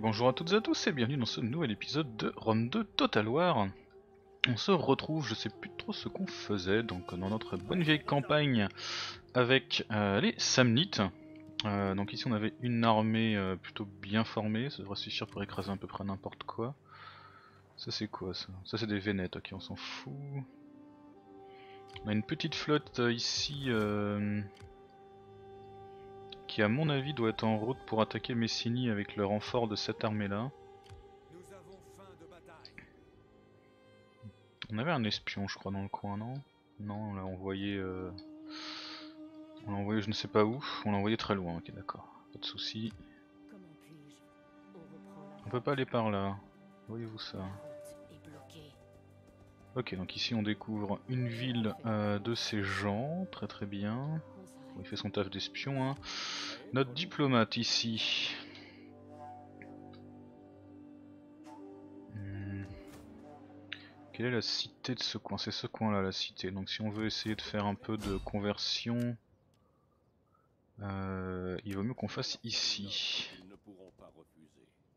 Bonjour à toutes et à tous et bienvenue dans ce nouvel épisode de Rome 2 Total War. On se retrouve, je sais plus trop ce qu'on faisait, donc dans notre bonne vieille campagne avec les Samnites. Donc ici on avait une armée plutôt bien formée, ça devrait suffire pour écraser à peu près n'importe quoi. Ça c'est quoi ça? Ça c'est des Vénètes, ok on s'en fout. On a une petite flotte ici qui à mon avis doit être en route pour attaquer Messini avec le renfort de cette armée là. On avait un espion je crois dans le coin, non? Non, on l'a envoyé je ne sais pas où, on l'a envoyé très loin, ok d'accord, pas de soucis. On peut pas aller par là, voyez-vous ça? Ok, donc ici on découvre une ville de ces gens, très très bien. Il fait son taf d'espion, hein. Notre diplomate ici. Quelle est la cité de ce coin? C'est ce coin là la cité. Donc si on veut essayer de faire un peu de conversion, il vaut mieux qu'on fasse ici.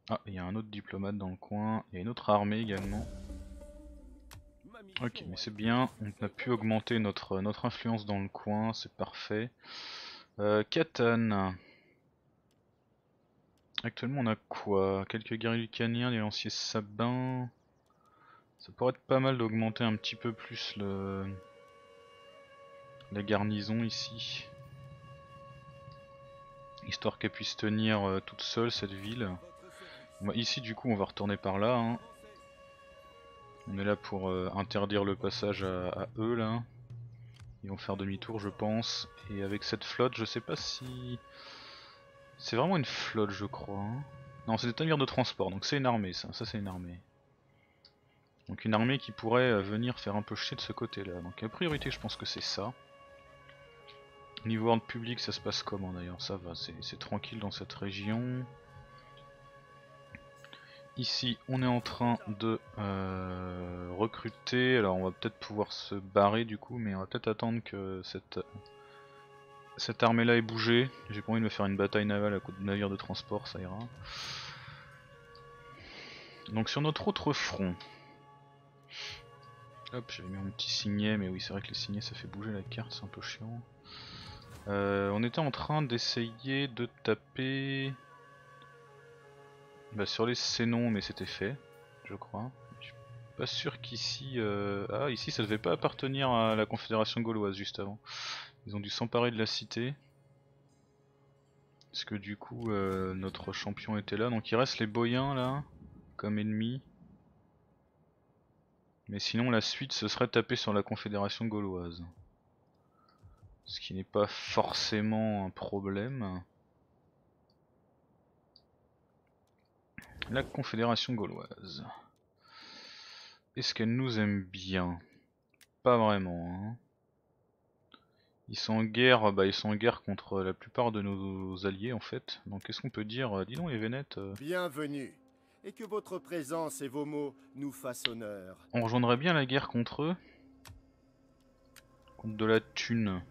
Ah, il y a un autre diplomate dans le coin. Il y a une autre armée également. Ok, mais c'est bien, on a pu augmenter notre influence dans le coin, c'est parfait. Katane. Actuellement on a quoi? Quelques guerriers lucaniens, des lanciers sabins. Ça pourrait être pas mal d'augmenter un petit peu plus la garnison ici. Histoire qu'elle puisse tenir toute seule cette ville. Bah, ici du coup on va retourner par là, hein. On est là pour interdire le passage à eux là. Ils vont faire demi-tour je pense. Et avec cette flotte je sais pas si... C'est vraiment une flotte je crois. Hein. Non c'est des navires de transport donc c'est une armée ça c'est une armée. Donc une armée qui pourrait venir faire un peu chier de ce côté là. Donc la priorité je pense que c'est ça. Niveau ordre public ça se passe comment d'ailleurs? Ça va, c'est tranquille dans cette région. Ici on est en train de recruter, alors on va peut-être pouvoir se barrer du coup, mais on va peut-être attendre que cette armée là ait bougé. J'ai pas envie de me faire une bataille navale à coup de navire de transport, ça ira. Donc sur notre autre front, hop j'avais mis mon petit signet, mais oui c'est vrai que les signets ça fait bouger la carte, c'est un peu chiant. On était en train d'essayer de taper... Bah sur les Sénons, mais c'était fait, je crois. Je suis pas sûr qu'ici... Ah, ici ça devait pas appartenir à la Confédération gauloise juste avant. Ils ont dû s'emparer de la cité. Parce que du coup, notre champion était là. Donc il reste les Boyens là, comme ennemis. Mais sinon la suite, ce serait taper sur la Confédération gauloise. Ce qui n'est pas forcément un problème. La Confédération gauloise. Est-ce qu'elle nous aime bien? Pas vraiment. Hein. Ils sont en guerre, bah ils sont en guerre contre la plupart de nos alliés en fait. Donc qu'est-ce qu'on peut dire? Dis donc les Vénètes. Bienvenue. Et que votre présence et vos mots nous fassent honneur. On rejoindrait bien la guerre contre eux. Contre de la thune.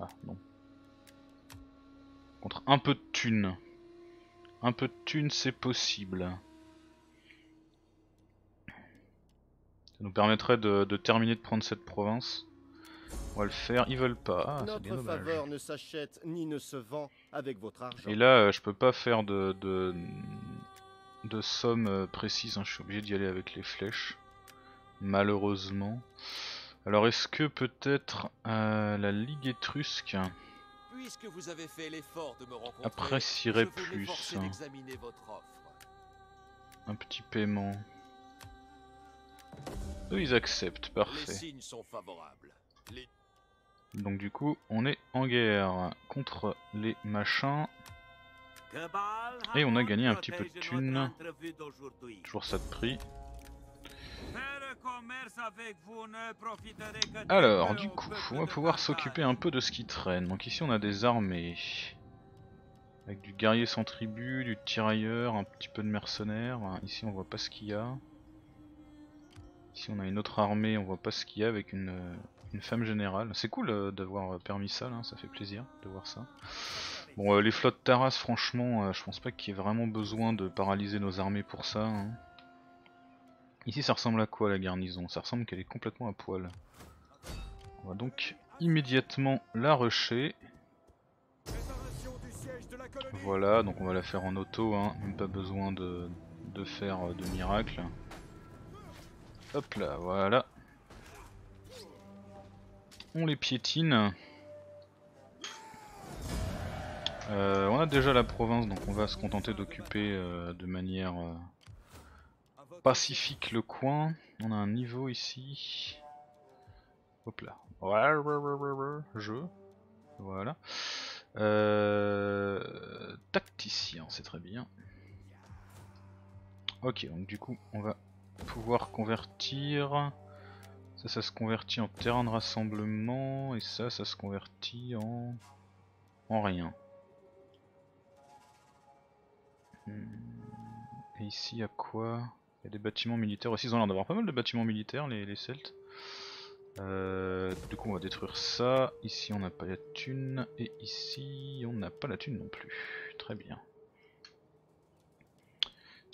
Ah non. Contre un peu de thune. Un peu de thune, c'est possible. Ça nous permettrait de terminer de prendre cette province. On va le faire, ils veulent pas. Ah, c'est bien dommage. Notre faveur ne s'achète ni ne se vend avec votre argent. Et là, je peux pas faire de somme précise, hein. Je suis obligé d'y aller avec les flèches. Malheureusement. Alors, est-ce que peut-être la Ligue étrusque... Puisque vous avez fait l'effort de me rencontrer, apprécierait plus votre offre. Un petit paiement. Eux ils acceptent, parfait. Les signes sont favorables. Donc du coup on est en guerre contre les machins. Et on a gagné un petit peu de thunes. Toujours ça de prix. Alors du coup, on va pouvoir s'occuper un peu de ce qui traîne. Donc ici on a des armées. Avec du guerrier sans tribu, du tirailleur, un petit peu de mercenaires. Ici on voit pas ce qu'il y a. Ici on a une autre armée, on voit pas ce qu'il y a avec une femme générale. C'est cool d'avoir permis ça là, ça fait plaisir de voir ça. Bon, les flottes Taras, franchement, je pense pas qu'il y ait vraiment besoin de paralyser nos armées pour ça. Hein. Ici, ça ressemble à quoi la garnison? Ça ressemble qu'elle est complètement à poil. On va donc immédiatement la rusher. Voilà, donc on va la faire en auto, hein, même pas besoin de faire de miracle. Hop là, voilà. On les piétine. On a déjà la province, donc on va se contenter d'occuper de manière pacifique le coin. On a un niveau ici. Hop là. Jeu. Voilà. Tacticien, c'est très bien. Ok, donc du coup, on va pouvoir convertir. Ça, ça se convertit en terrain de rassemblement. Et ça, ça se convertit en rien. Et ici, à quoi? Il y a des bâtiments militaires aussi. Ils ont l'air d'avoir pas mal de bâtiments militaires, les Celtes. Du coup on va détruire ça, ici on n'a pas la thune, et ici on n'a pas la thune non plus, très bien.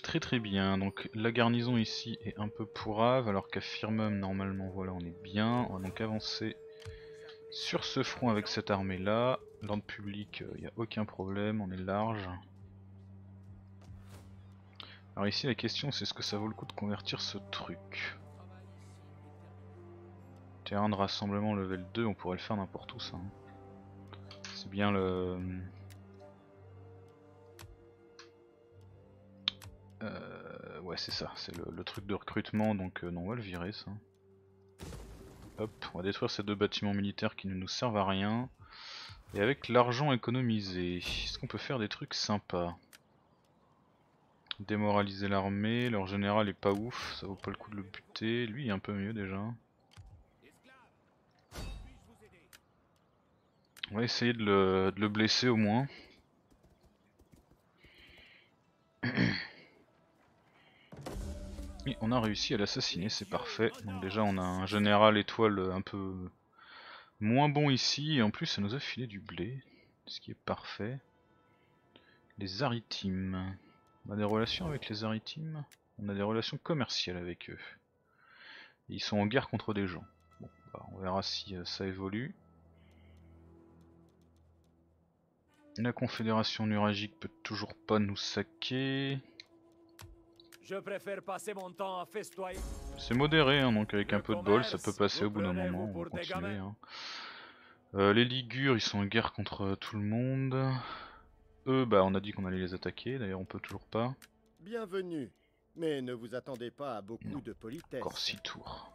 Très très bien, donc la garnison ici est un peu pourrave, alors qu'à Firmum normalement voilà on est bien, on va donc avancer sur ce front avec cette armée là, l'ordre public il n'y a aucun problème, on est large. Alors ici la question c'est est-ce que ça vaut le coup de convertir ce truc ? Terrain de rassemblement level 2, on pourrait le faire n'importe où ça. C'est bien le... ouais c'est ça, c'est le truc de recrutement, donc non on va le virer ça. Hop, on va détruire ces deux bâtiments militaires qui ne nous servent à rien. Et avec l'argent économisé, est-ce qu'on peut faire des trucs sympas? Démoraliser l'armée, leur général est pas ouf, ça vaut pas le coup de le buter, lui il est un peu mieux déjà. On va essayer de le blesser au moins. Et on a réussi à l'assassiner, c'est parfait. Donc déjà on a un général étoile un peu moins bon ici, et en plus ça nous a filé du blé, ce qui est parfait. Les Arétimes. On a des relations avec les Arétimes, on a des relations commerciales avec eux. Et ils sont en guerre contre des gens. Bon, bah, on verra si ça évolue. La Confédération nuragique peut toujours pas nous saquer. C'est modéré, hein, donc avec un peu de bol, ça peut passer au bout d'un moment. On va continuer, hein. Les Ligures, ils sont en guerre contre tout le monde. Eux, bah, on a dit qu'on allait les attaquer. D'ailleurs, on peut toujours pas. Bienvenue, mais ne vous attendez pas à beaucoup de politesse. Encore 6 tours.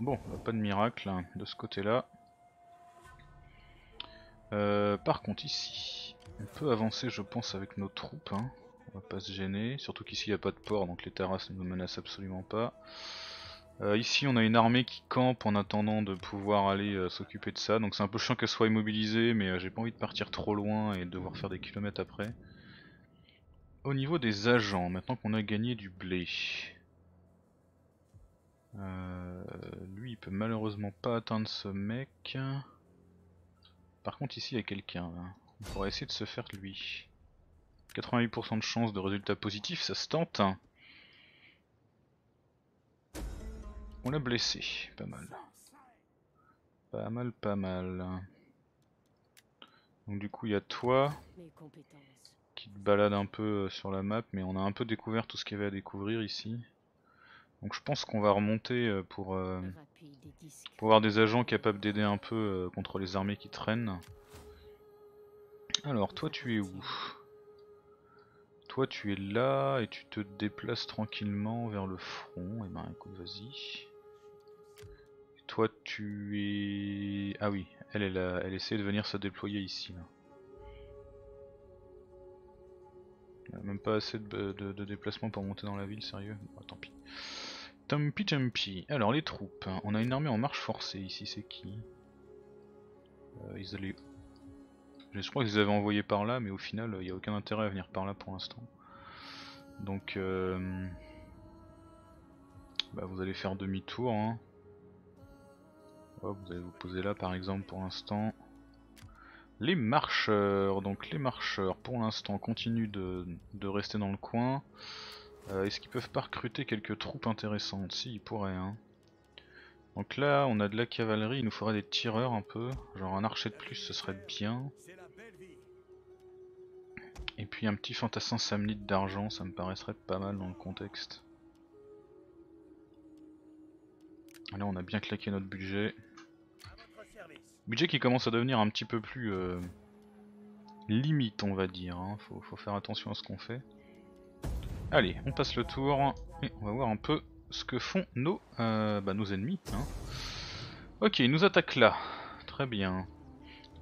Bon, pas de miracle hein, de ce côté-là. Par contre ici, on peut avancer je pense avec nos troupes, hein. On va pas se gêner, surtout qu'ici il n'y a pas de port donc les terrasses ne nous menacent absolument pas. Ici on a une armée qui campe en attendant de pouvoir aller s'occuper de ça, donc c'est un peu chiant qu'elle soit immobilisée mais j'ai pas envie de partir trop loin et devoir faire des kilomètres après. Au niveau des agents, maintenant qu'on a gagné du blé, lui il peut malheureusement pas atteindre ce mec. Par contre ici il y a quelqu'un, hein. On pourrait essayer de se faire lui. 88% de chance de résultat positif, ça se tente. On l'a blessé, pas mal. Pas mal, pas mal. Donc du coup il y a toi, qui te balade un peu sur la map, mais on a un peu découvert tout ce qu'il y avait à découvrir ici. Donc je pense qu'on va remonter pour avoir des agents capables d'aider un peu contre les armées qui traînent. Alors toi tu es où? Toi tu es là et tu te déplaces tranquillement vers le front. Et ben écoute vas-y. Toi tu es... Ah oui, elle est là, elle essaie de venir se déployer ici. Là. Même pas assez de déplacement pour monter dans la ville, sérieux. Bah, tant pis. Tant pis. Alors les troupes, on a une armée en marche forcée ici, c'est qui? Ils allaient... Je crois qu'ils avaient envoyé par là, mais au final il n'y a aucun intérêt à venir par là pour l'instant. Donc bah, vous allez faire demi-tour. Hein. Hop, vous allez vous poser là par exemple pour l'instant. Les marcheurs, donc les marcheurs pour l'instant continuent de rester dans le coin. Est-ce qu'ils peuvent pas recruter quelques troupes intéressantes? Si, ils pourraient, hein. Donc là, on a de la cavalerie, il nous faudrait des tireurs un peu. Genre un archer de plus, ce serait bien. Et puis un petit fantassin samnite d'argent, ça me paraîtrait pas mal dans le contexte. Là, on a bien claqué notre budget. Budget qui commence à devenir un petit peu plus limite, on va dire, hein. Faut faire attention à ce qu'on fait. Allez, on passe le tour et on va voir un peu ce que font nos ennemis, hein. Ok, ils nous attaquent là, très bien.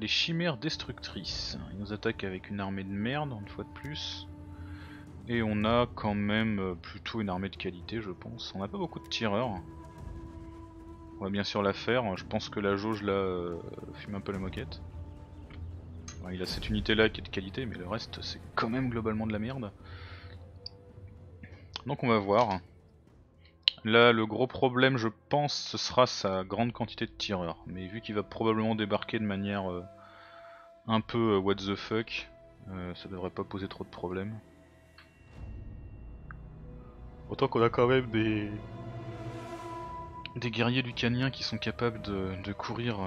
Les chimères destructrices, ils nous attaquent avec une armée de merde, une fois de plus. Et on a quand même plutôt une armée de qualité, je pense. On n'a pas beaucoup de tireurs. On va bien sûr la faire, je pense que la jauge là fume un peu la moquette. Enfin, il a cette unité là qui est de qualité, mais le reste c'est quand même globalement de la merde. Donc on va voir. Là le gros problème je pense ce sera sa grande quantité de tireurs. Mais vu qu'il va probablement débarquer de manière un peu what the fuck, ça devrait pas poser trop de problèmes. Autant qu'on a quand même des guerriers lucaniens qui sont capables de courir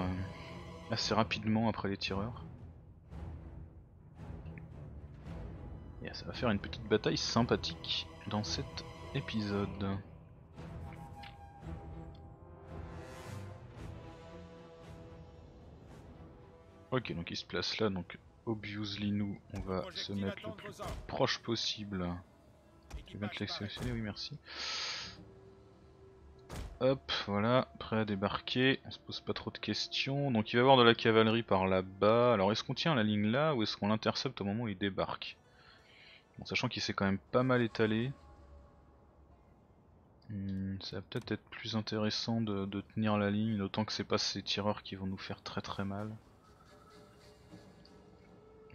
assez rapidement après les tireurs. Et ça va faire une petite bataille sympathique dans cet épisode. Ok, donc il se place là, donc obviously nous on va se mettre le plus proche possible. Je vais bien te sélectionner, oui merci. Hop, voilà, prêt à débarquer, on se pose pas trop de questions. Donc il va y avoir de la cavalerie par là-bas. Alors est-ce qu'on tient la ligne là ou est-ce qu'on l'intercepte au moment où il débarque? Bon, sachant qu'il s'est quand même pas mal étalé. Ça va peut-être être plus intéressant de tenir la ligne, d'autant que c'est pas ces tireurs qui vont nous faire très très mal.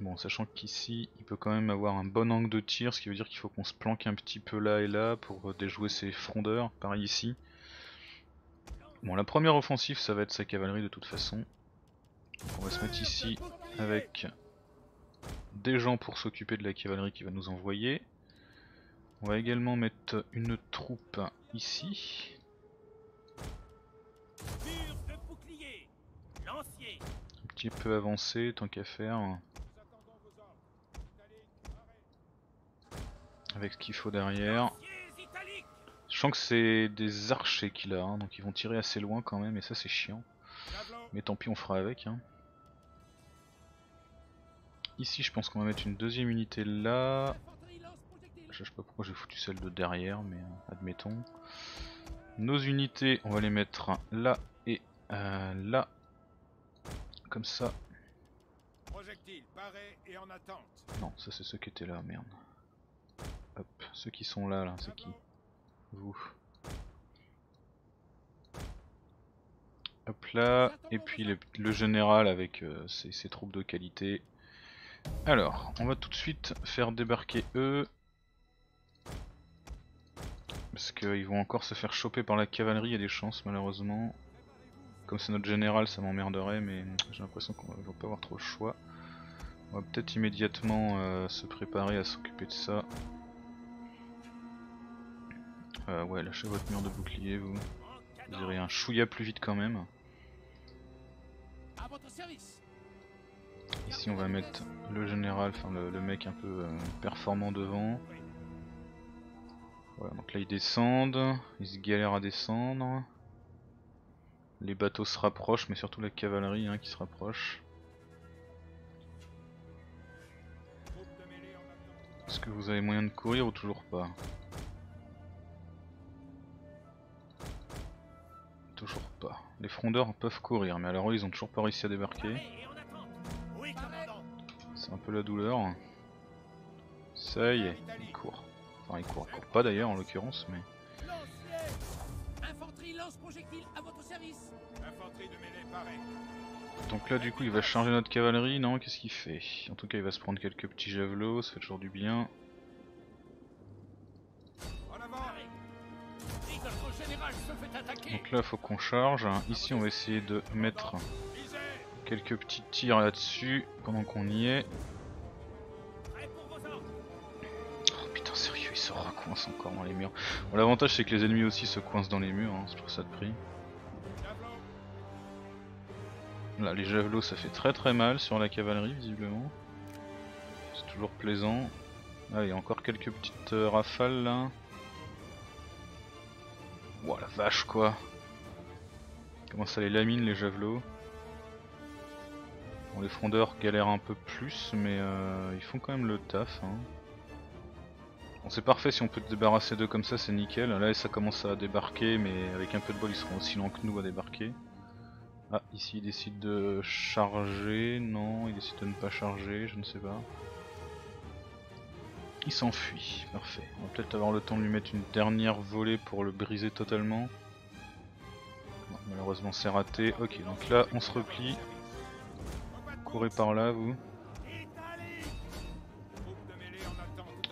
Bon, sachant qu'ici il peut quand même avoir un bon angle de tir, ce qui veut dire qu'il faut qu'on se planque un petit peu là et là pour déjouer ses frondeurs, pareil ici. Bon, la première offensive ça va être sa cavalerie de toute façon. Donc on va se mettre ici avec des gens pour s'occuper de la cavalerie qui va nous envoyer. On va également mettre une troupe ici. Un petit peu avancé tant qu'à faire. Avec ce qu'il faut derrière. Je sens que c'est des archers qu'il a, hein, donc ils vont tirer assez loin quand même, et ça c'est chiant. Mais tant pis, on fera avec, hein. Ici, je pense qu'on va mettre une deuxième unité là. Je sais pas pourquoi j'ai foutu celle de derrière, mais admettons. Nos unités, on va les mettre là et là. Comme ça. Non, ça c'est ceux qui étaient là, merde. Hop, ceux qui sont là, là, c'est qui? Vous. Hop là, et puis le général avec ses troupes de qualité. Alors, on va tout de suite faire débarquer eux. Parce qu'ils vont encore se faire choper par la cavalerie, il y a des chances malheureusement. Comme c'est notre général, ça m'emmerderait, mais j'ai l'impression qu'on va pas avoir trop le choix. On va peut-être immédiatement se préparer à s'occuper de ça. Ouais, lâchez votre mur de bouclier, vous. Vous irez un chouïa plus vite quand même. Ici, on va mettre le général, enfin le mec un peu performant devant. Voilà, donc là ils descendent, ils se galèrent à descendre. Les bateaux se rapprochent, mais surtout la cavalerie hein, qui se rapproche. Est-ce que vous avez moyen de courir ou toujours pas? Toujours pas. Les frondeurs peuvent courir, mais alors eux ils ont toujours pas réussi à débarquer. C'est un peu la douleur. Ça y est, ils courent. Enfin ils courent pas d'ailleurs en l'occurrence, mais... Donc là du coup il va charger notre cavalerie, non qu'est-ce qu'il fait? En tout cas il va se prendre quelques petits javelots, ça fait toujours du bien. Donc là faut qu'on charge, ici on va essayer de mettre Quelques petits tirs là-dessus pendant qu'on y est. Oh putain, sérieux, ils se recoincent encore dans les murs. Bon, l'avantage c'est que les ennemis aussi se coincent dans les murs, hein, c'est pour ça de prix. Là, les javelots ça fait très très mal sur la cavalerie, visiblement. C'est toujours plaisant. Allez, encore quelques petites rafales là. Ouah, la vache quoi! Comment ça les lamine les javelots? Bon, les frondeurs galèrent un peu plus, mais ils font quand même le taf. Hein. Bon, c'est parfait, si on peut te débarrasser d'eux comme ça, c'est nickel. Là, ça commence à débarquer, mais avec un peu de bol, ils seront aussi lents que nous à débarquer. Ah, ici, il décide de charger. Non, il décide de ne pas charger, je ne sais pas. Il s'enfuit, parfait. On va peut-être avoir le temps de lui mettre une dernière volée pour le briser totalement. Bon, malheureusement, c'est raté. Ok, donc là, on se replie. Courez par là, vous.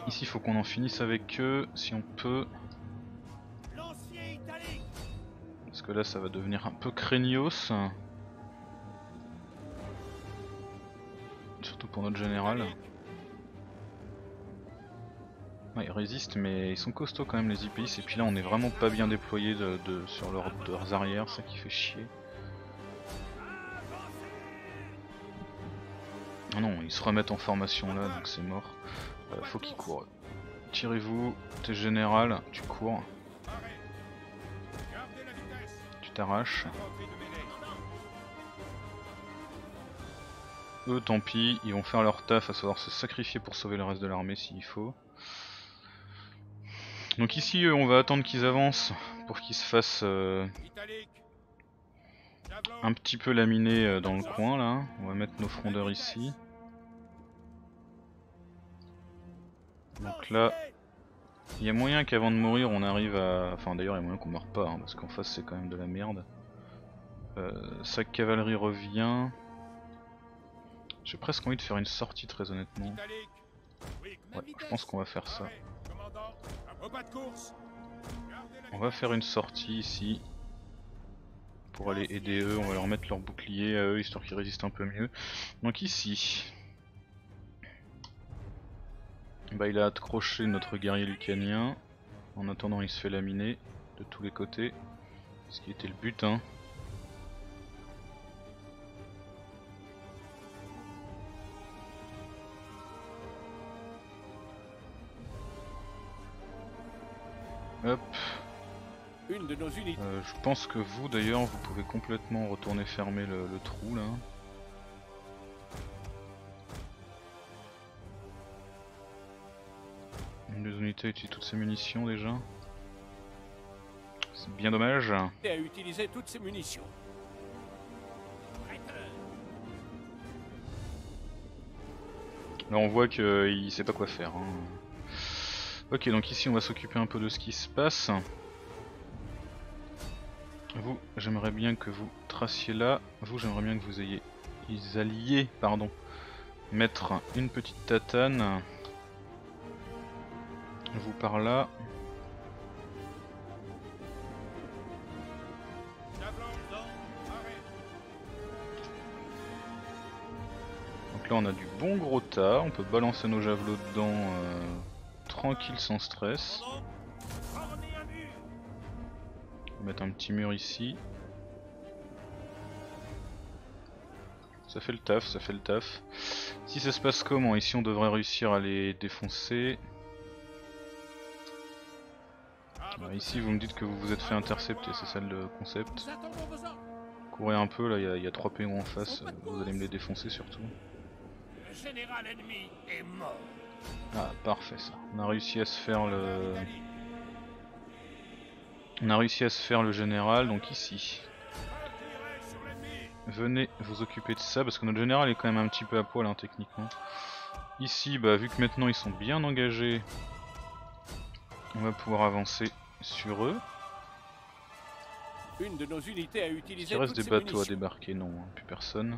Ici, il faut qu'on en finisse avec eux, si on peut. Parce que là, ça va devenir un peu craignos. Surtout pour notre général. Ouais, ils résistent, mais ils sont costauds quand même, les IPIs. Et puis là, on est vraiment pas bien déployés sur leurs arrières, ça qui fait chier. Non, ils se remettent en formation là, donc c'est mort. Faut qu'ils courent. Tirez-vous, t'es général, tu cours. Tu t'arraches. Eux, tant pis, ils vont faire leur taf, à savoir se sacrifier pour sauver le reste de l'armée s'il faut. Donc ici, on va attendre qu'ils avancent pour qu'ils se fassent... un petit peu laminé dans le coin là, on va mettre nos frondeurs ici. Donc là, il y a moyen qu'avant de mourir on arrive à... Enfin d'ailleurs il y a moyen qu'on meure pas, hein, parce qu'en face c'est quand même de la merde. Sa cavalerie revient. J'ai presque envie de faire une sortie très honnêtement. Ouais, je pense qu'on va faire ça. On va faire une sortie ici. Pour aller aider eux, on va leur mettre leur bouclier à eux, histoire qu'ils résistent un peu mieux. Donc ici, bah il a accroché notre guerrier lucanien. En attendant il se fait laminer de tous les côtés, ce qui était le but hein. Hop. Je pense que vous d'ailleurs vous pouvez complètement retourner fermer le trou là. Une des unités a utilisé toutes ses munitions déjà. C'est bien dommage. Là on voit qu'il sait pas quoi faire. Hein. Ok, donc ici on va s'occuper un peu de ce qui se passe. Vous, j'aimerais bien que vous traciez là. Vous, j'aimerais bien que vous ayez, ils alliés, pardon, mettre une petite tatane. Vous par là. Donc là, on a du bon gros tas. On peut balancer nos javelots dedans, tranquille, sans stress. Mettre un petit mur ici. Ça fait le taf, ça fait le taf. Si ça se passe comment? Ici on devrait réussir à les défoncer. Alors ici vous me dites que vous vous êtes fait intercepter, c'est ça le concept. Courez un peu, là il y a 3 pions en face, vous allez me les défoncer surtout. Le général ennemi est mort. Ah parfait ça, on a réussi à se faire le... On a réussi à se faire le général, donc ici. Venez vous occuper de ça, parce que notre général est quand même un petit peu à poil, hein, techniquement. Ici, bah, vu que maintenant ils sont bien engagés, on va pouvoir avancer sur eux. Une de nos unités a utilisé. Il reste des bateaux à débarquer, non, hein, plus personne.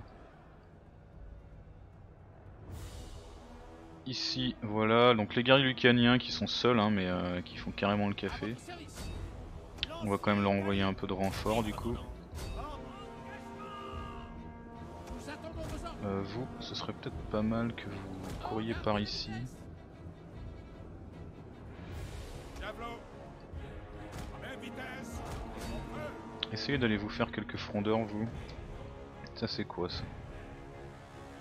Ici, voilà, donc les guerriers lucaniens qui sont seuls, hein, mais qui font carrément le café. On va quand même leur envoyer un peu de renfort du coup. Vous, ce serait peut-être pas mal que vous couriez par ici. Essayez d'aller vous faire quelques frondeurs, vous. Ça c'est quoi ça?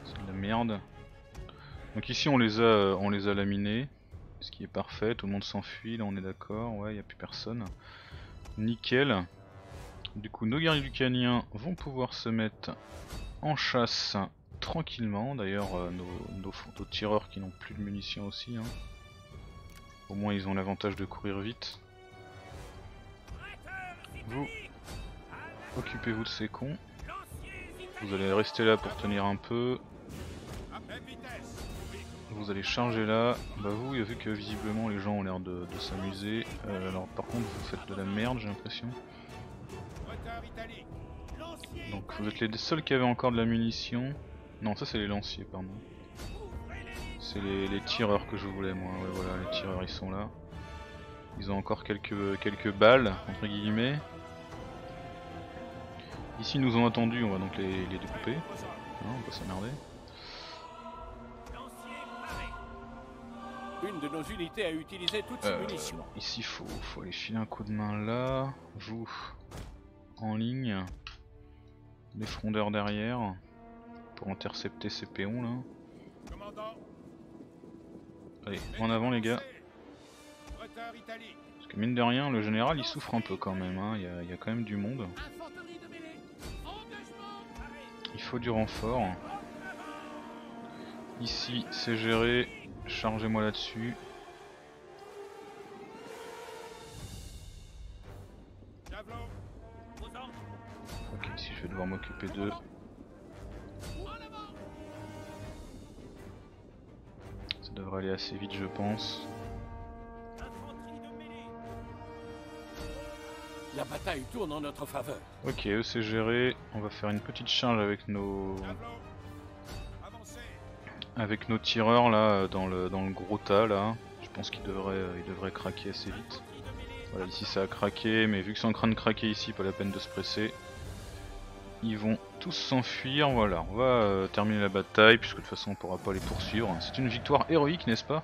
C'est de la merde. Donc ici on les a laminés, ce qui est parfait, tout le monde s'enfuit, là on est d'accord, ouais, il n'y a plus personne. Nickel. Du coup nos guerriers lucaniens vont pouvoir se mettre en chasse tranquillement, d'ailleurs nos tireurs qui n'ont plus de munitions aussi, hein. Au moins ils ont l'avantage de courir vite. Vous, occupez-vous de ces cons. Vous allez rester là pour tenir un peu. Vous allez charger là. Bah vous, vu que visiblement les gens ont l'air de s'amuser. Alors par contre vous faites de la merde, j'ai l'impression. Donc vous êtes les seuls qui avaient encore de la munition. Non, ça c'est les lanciers, pardon. C'est les tireurs que je voulais moi. Ouais, voilà, les tireurs ils sont là. Ils ont encore quelques balles entre guillemets. Ici ils nous ont attendu, on va donc les découper. Non, on peut s'emmerder. Une de nos unités a utilisé toutes ses munitions. Ici faut aller filer un coup de main là. Vous en ligne. Les frondeurs derrière. Pour intercepter ces péons là. Commandant. Allez, en avant les gars. Parce que mine de rien, le général il souffre un peu quand même, hein. Il y a quand même du monde. Il faut du renfort. Ici c'est géré, chargez-moi là-dessus. Ok, ici je vais devoir m'occuper d'eux. Ça devrait aller assez vite je pense. La bataille tourne en notre faveur. Ok, eux c'est géré. On va faire une petite charge avec nos tireurs là dans le gros tas là. Je pense qu'ils devraient craquer assez vite. Voilà, ici ça a craqué, mais vu que c'est en train de craquer ici, pas la peine de se presser. Ils vont tous s'enfuir. Voilà, on va terminer la bataille puisque de toute façon on pourra pas les poursuivre. C'est une victoire héroïque, n'est-ce pas?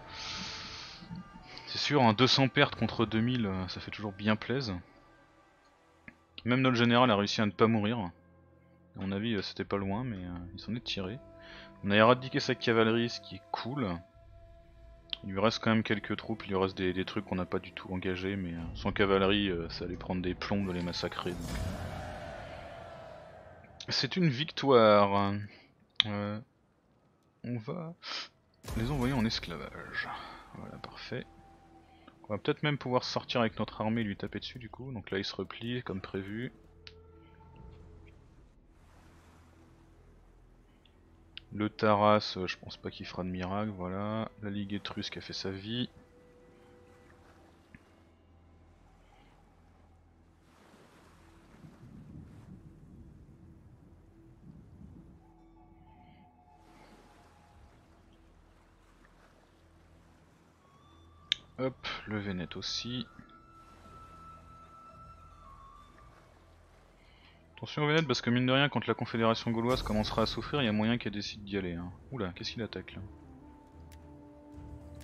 C'est sûr, hein, 200 pertes contre 2000, ça fait toujours bien plaisir. Même notre général a réussi à ne pas mourir. A mon avis c'était pas loin, mais il s'en est tiré. On a éradiqué sa cavalerie, ce qui est cool. Il lui reste quand même quelques troupes, il lui reste des trucs qu'on n'a pas du tout engagés, mais sans cavalerie ça allait prendre des plombs de les massacrer. C'est une victoire. On va les envoyer en esclavage. Voilà, parfait. On va peut-être même pouvoir sortir avec notre armée et lui taper dessus du coup. Donc là il se replie comme prévu. Le Taras, je pense pas qu'il fera de miracle, voilà. La Ligue étrusque a fait sa vie. Hop, le Vénète aussi. Attention au Vénète parce que mine de rien, quand la Confédération gauloise commencera à souffrir, il y a moyen qu'elle décide d'y aller. Hein. Oula, qu'est-ce qu'il attaque là?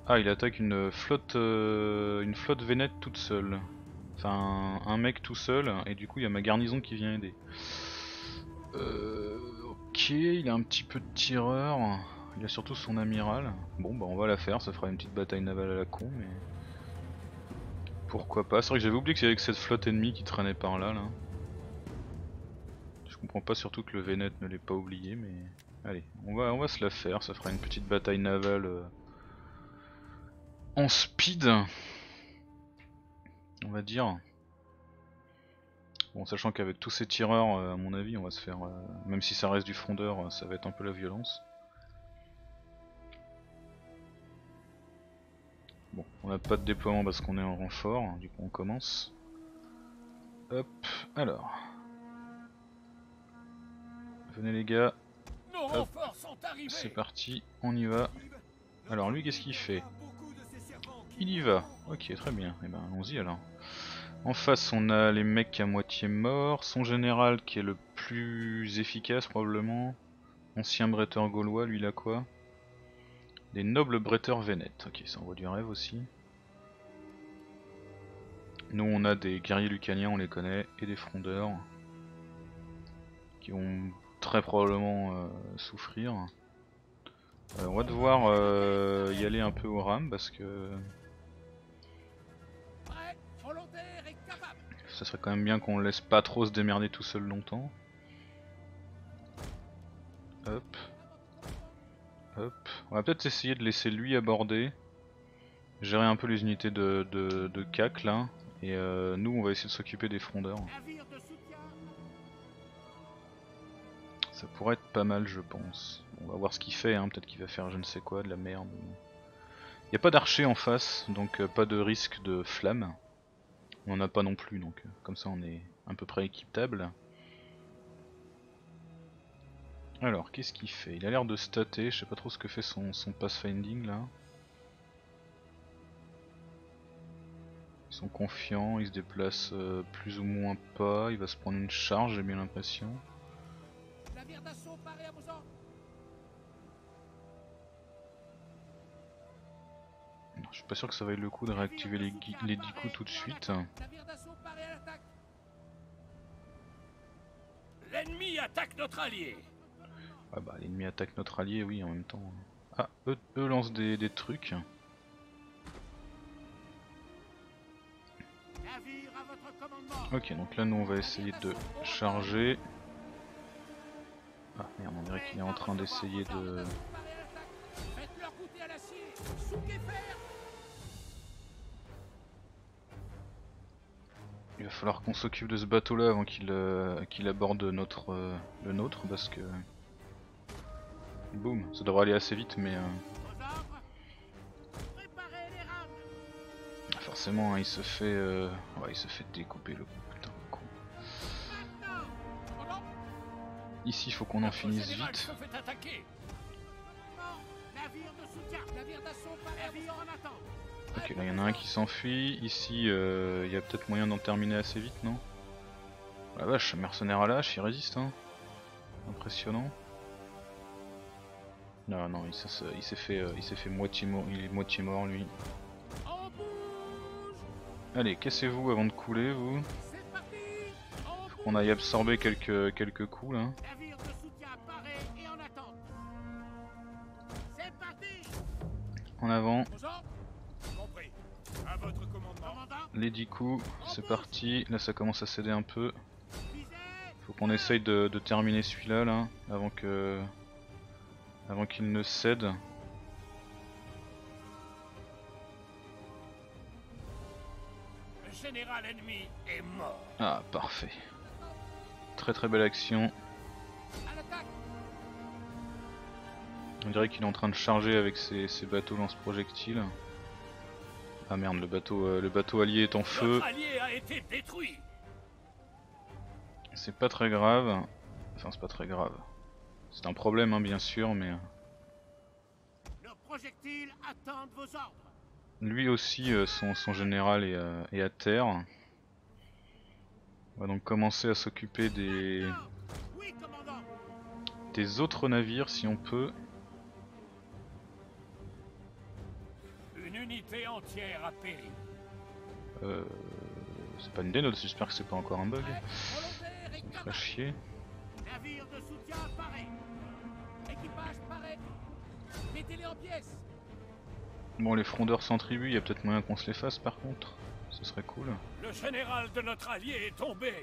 Ah, il attaque une flotte Vénète toute seule. Enfin, un mec tout seul, et du coup il y a ma garnison qui vient aider. Ok, il a un petit peu de tireur. Il a surtout son amiral. Bon bah on va la faire, ça fera une petite bataille navale à la con, mais pourquoi pas. C'est vrai que j'avais oublié que c'était cette flotte ennemie qui traînait par là, là. Je comprends pas surtout que le Vénète ne l'ait pas oublié, mais allez, on va se la faire, ça fera une petite bataille navale en speed, on va dire. Bon, sachant qu'avec tous ces tireurs, à mon avis, on va se faire, même si ça reste du frondeur, ça va être un peu la violence. Bon, on n'a pas de déploiement parce qu'on est en renfort, du coup on commence. Hop, alors. Venez les gars. Hop, c'est parti, on y va. Alors lui qu'est-ce qu'il fait? Il y va, ok très bien, et ben allons-y alors. En face on a les mecs à moitié morts, son général qui est le plus efficace probablement. Ancien bretteur gaulois, lui il a quoi? Des nobles bretteurs vénètes. Ok, ça envoie du rêve aussi. Nous on a des guerriers lucaniens, on les connaît, et des frondeurs qui vont très probablement souffrir. On va devoir y aller un peu au rame parce que ça serait quand même bien qu'on laisse pas trop se démerder tout seul longtemps. Hop. Hop. On va peut-être essayer de laisser lui aborder, gérer un peu les unités de CAC là, et nous on va essayer de s'occuper des frondeurs. Ça pourrait être pas mal je pense. On va voir ce qu'il fait, hein. Peut-être qu'il va faire je ne sais quoi, de la merde. Il n'y a pas d'archer en face, donc pas de risque de flamme. On n'en a pas non plus, donc comme ça on est à peu près équitable. Alors, qu'est-ce qu'il fait? Il a l'air de stater, je sais pas trop ce que fait son pathfinding là. Ils sont confiants, ils se déplacent plus ou moins pas, il va se prendre une charge j'ai bien l'impression. Je suis pas sûr que ça vaille le coup de réactiver les 10 coups tout de suite. L'ennemi attaque notre allié. Ah bah l'ennemi attaque notre allié, oui, en même temps. Ah, eux lancent des trucs. Ok, donc là nous on va essayer de charger. Ah merde, on dirait qu'il est en train d'essayer de... Il va falloir qu'on s'occupe de ce bateau là avant qu'il aborde le nôtre parce que... Boum, ça devrait aller assez vite mais... Forcément hein, il se fait... Ouais, il se fait découper le putain de con. Ici il faut qu'on en finisse vite. Ok, là il y en a un qui s'enfuit, ici il y a peut-être moyen d'en terminer assez vite, non? La vache, mercenaire à lâche, il résiste hein. Impressionnant. Non, non, il s'est fait, moitié mort, il est moitié mort lui. Allez, cassez-vous avant de couler vous. Faut qu'on aille absorber quelques coups là. En avant. Les 10 coups, c'est parti. Là ça commence à céder un peu. Faut qu'on essaye de terminer celui-là là, avant qu'il ne cède. Le général ennemi est mort. Ah parfait. Très très belle action. On dirait qu'il est en train de charger avec ses bateaux lance-projectiles. Ah merde, le bateau allié est en feu. C'est pas très grave. Enfin c'est pas très grave. C'est un problème hein, bien sûr mais... Lui aussi son général est à terre. On va donc commencer à s'occuper des autres navires si on peut. Unité entière à périr. C'est pas une dénote, j'espère que c'est pas encore un bug. Ça me ferait chier. Navire de soutien pareil. Équipage pareil. Mettez-les en pièces. Bon, les frondeurs s'entribuent, il y a peut-être moyen qu'on se les fasse par contre. Ce serait cool. Le général de notre allié est tombé.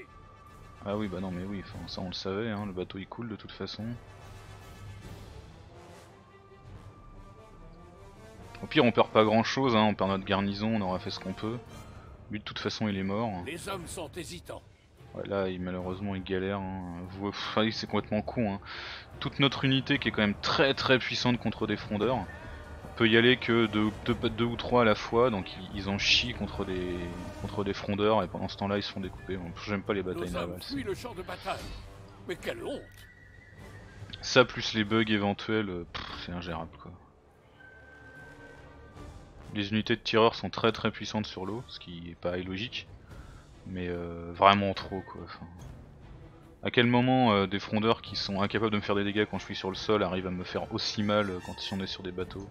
Ah oui, bah non, mais oui, ça on le savait, hein, le bateau il coule de toute façon. Au pire on perd pas grand chose, hein, on perd notre garnison, on aura fait ce qu'on peut. Lui de toute façon il est mort. Les hommes sont hésitants. Ouais, là malheureusement il galère, hein. C'est complètement con. Hein. Toute notre unité qui est quand même très très puissante contre des frondeurs. On peut y aller que deux ou trois à la fois, donc ils en chient contre des frondeurs et pendant ce temps là ils se font découper. Bon, j'aime pas les batailles navales. Le champ de bataille. Mais quelle honte. Ça plus les bugs éventuels, c'est ingérable quoi. Les unités de tireurs sont très très puissantes sur l'eau, ce qui est pas illogique, mais vraiment trop quoi. Enfin, à quel moment des frondeurs qui sont incapables de me faire des dégâts quand je suis sur le sol arrivent à me faire aussi mal quand on est sur des bateaux.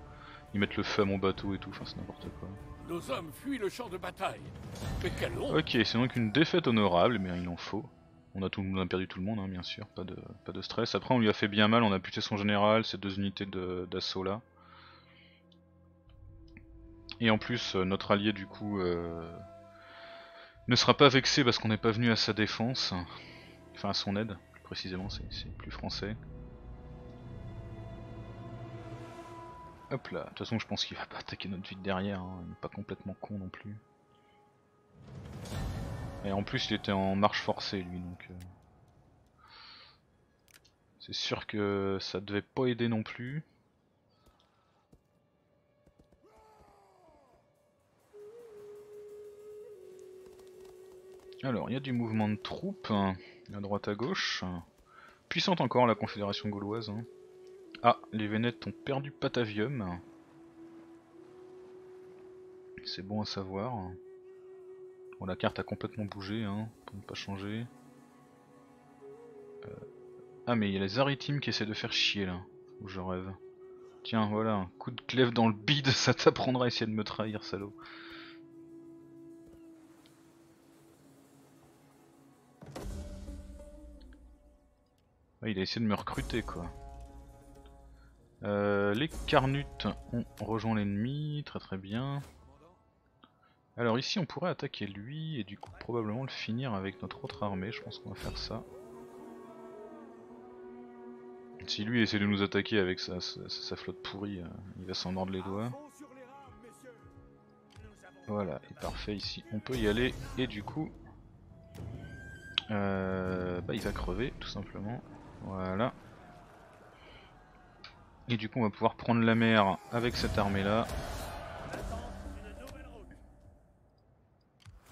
Ils mettent le feu à mon bateau et tout, enfin c'est n'importe quoi. Nos hommes fuient le champ de bataille. Mais quelle honte. Ok, c'est donc une défaite honorable, mais il en faut. On a perdu tout le monde, hein, bien sûr, pas de stress. Après on lui a fait bien mal, on a buté son général, ses deux unités d'assaut là. Et en plus notre allié du coup ne sera pas vexé parce qu'on n'est pas venu à sa défense. Enfin à son aide, plus précisément, c'est plus français. Hop là, de toute façon je pense qu'il va pas attaquer notre ville derrière, hein. Il n'est pas complètement con non plus. Et en plus il était en marche forcée lui, donc c'est sûr que ça devait pas aider non plus. Alors il y a du mouvement de troupes, hein, à droite à gauche. Puissante encore la Confédération gauloise, hein. Ah, les Vénètes ont perdu Patavium. C'est bon à savoir. Bon, la carte a complètement bougé, hein, pour ne pas changer. Ah, mais il y a les Arétimes qui essaient de faire chier là, où je rêve. Tiens, voilà, un coup de clève dans le bide, ça t'apprendra à essayer de me trahir, salaud. Ah, il a essayé de me recruter quoi. Les Carnutes ont rejoint l'ennemi, très très bien. Alors ici on pourrait attaquer lui et du coup probablement le finir avec notre autre armée, je pense qu'on va faire ça. Si lui essaie de nous attaquer avec sa flotte pourrie, il va s'en mordre les doigts. Voilà, et parfait, ici on peut y aller et du coup il va crever tout simplement, voilà. Et du coup on va pouvoir prendre la mer avec cette armée là.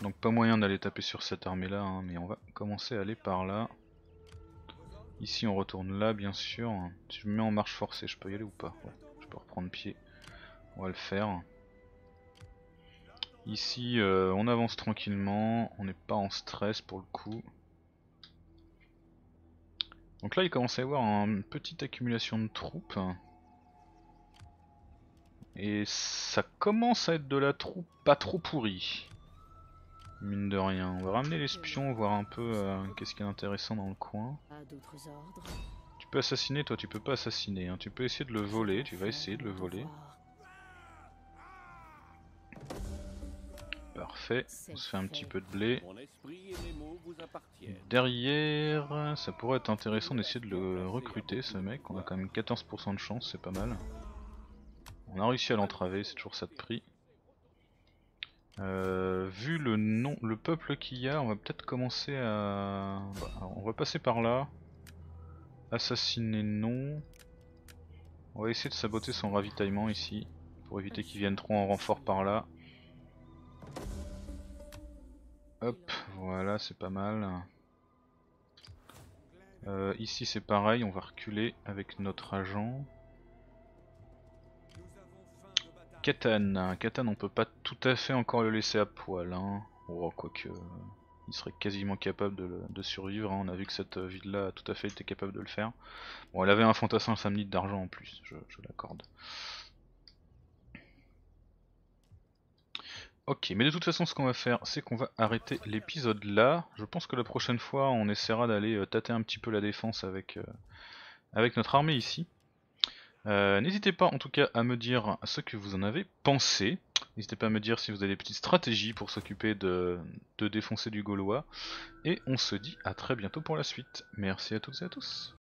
Donc pas moyen d'aller taper sur cette armée là, hein, mais on va commencer à aller par là. Ici on retourne là bien sûr. Si je me mets en marche forcée, je peux y aller ou pas? Ouais, je peux reprendre pied. On va le faire. Ici on avance tranquillement, on n'est pas en stress pour le coup. Donc là il commence à y avoir une petite accumulation de troupes. Et ça commence à être de la troupe pas trop pourrie. Mine de rien. On va ramener l'espion, voir un peu qu'est-ce qu'il y a d'intéressant dans le coin. Tu peux assassiner, toi tu peux pas assassiner, hein. Tu peux essayer de le voler, tu vas essayer de le voler. Parfait, on se fait un petit peu de blé. Derrière, ça pourrait être intéressant d'essayer de le recruter ce mec, on a quand même 14% de chance, c'est pas mal. On a réussi à l'entraver, c'est toujours ça de prix. Vu le nom, le peuple qu'il y a, on va peut-être commencer à... Alors, on va passer par là. Assassiner non. On va essayer de saboter son ravitaillement ici, pour éviter qu'il vienne trop en renfort par là. Hop, voilà, c'est pas mal. Ici c'est pareil, on va reculer avec notre agent. Katane. Katane, on peut pas tout à fait encore le laisser à poil, hein. Oh, quoique, il serait quasiment capable de survivre, hein. On a vu que cette ville-là a tout à fait été capable de le faire. Bon, elle avait un fantassin samnite d'argent en plus, je l'accorde. Ok, mais de toute façon ce qu'on va faire, c'est qu'on va arrêter l'épisode là. Je pense que la prochaine fois on essaiera d'aller tâter un petit peu la défense avec notre armée ici. N'hésitez pas en tout cas à me dire ce que vous en avez pensé. N'hésitez pas à me dire si vous avez des petites stratégies pour s'occuper de défoncer du Gaulois. Et on se dit à très bientôt pour la suite. Merci à toutes et à tous.